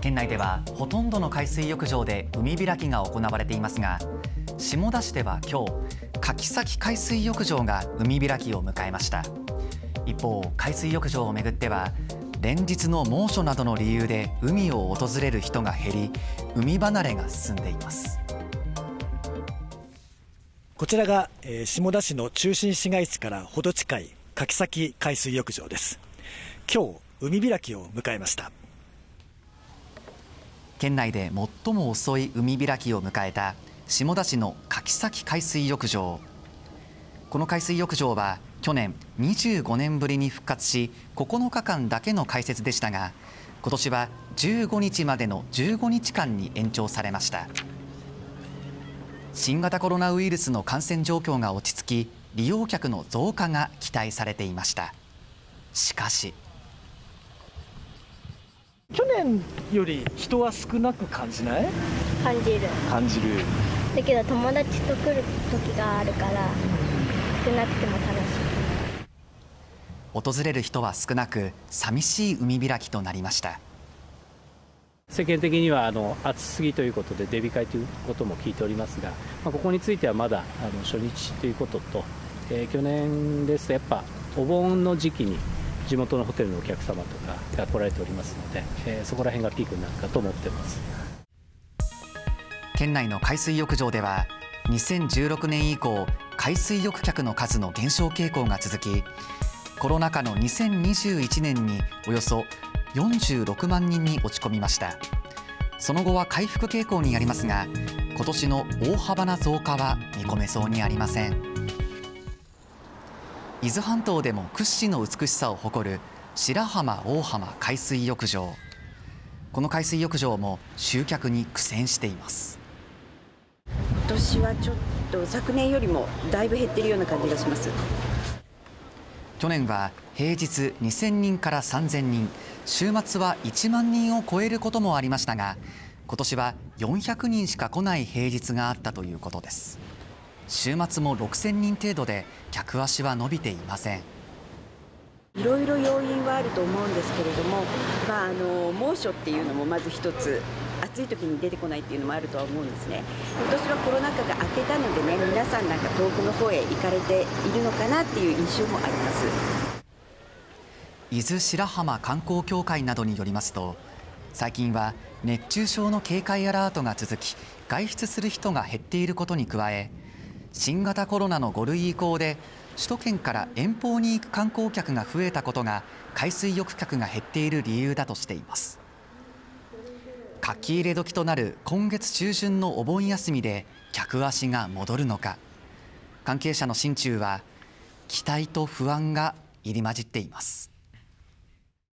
県内ではほとんどの海水浴場で海開きが行われていますが、下田市では今日、柿崎海水浴場が海開きを迎えました。一方、海水浴場をめぐっては連日の猛暑などの理由で海を訪れる人が減り、海離れが進んでいます。こちらが下田市の中心市街地からほど近い柿崎海水浴場です。今日、海開きを迎えました。県内で最も遅い海開きを迎えた下田市の柿崎海水浴場。この海水浴場は去年25年ぶりに復活し、9日間だけの開設でしたが、今年は15日までの15日間に延長されました。新型コロナウイルスの感染状況が落ち着き、利用客の増加が期待されていました。しかし、去年より人は少なく感じない？感じる。だけど友達と来る時があるから少なくても楽しい。訪れる人は少なく、寂しい海開きとなりました。世間的には暑すぎということで出控えということも聞いておりますが、ここについてはまだ初日ということと、去年ですとやっぱお盆の時期に地元のホテルのお客様とかが来られておりますので、そこら辺がピークになるかと思ってます。県内の海水浴場では2016年以降、海水浴客の数の減少傾向が続き、コロナ禍の2021年におよそ46万人に落ち込みました。その後は回復傾向にありますが、今年の大幅な増加は見込めそうにありません。伊豆半島でも屈指の美しさを誇る白浜大浜海水浴場。この海水浴場も集客に苦戦しています。今年はちょっと昨年よりもだいぶ減っているような感じがします。去年は平日2000人から3000人、週末は1万人を超えることもありましたが、今年は400人しか来ない平日があったということです。週末も6000人程度で客足は伸びていません。いろいろ要因はあると思うんですけれども、猛暑っていうのもまず一つ、暑い時に出てこないっていうのもあるとは思うんですね。今年はコロナ禍が明けたのでね、皆さんなんか遠くの方へ行かれているのかなっていう印象もあります。伊豆白浜観光協会などによりますと、最近は熱中症の警戒アラートが続き、外出する人が減っていることに加え、新型コロナの5類移行で首都圏から遠方に行く観光客が増えたことが海水浴客が減っている理由だとしています。書き入れ時となる今月中旬のお盆休みで客足が戻るのか、関係者の心中は期待と不安が入り混じっています。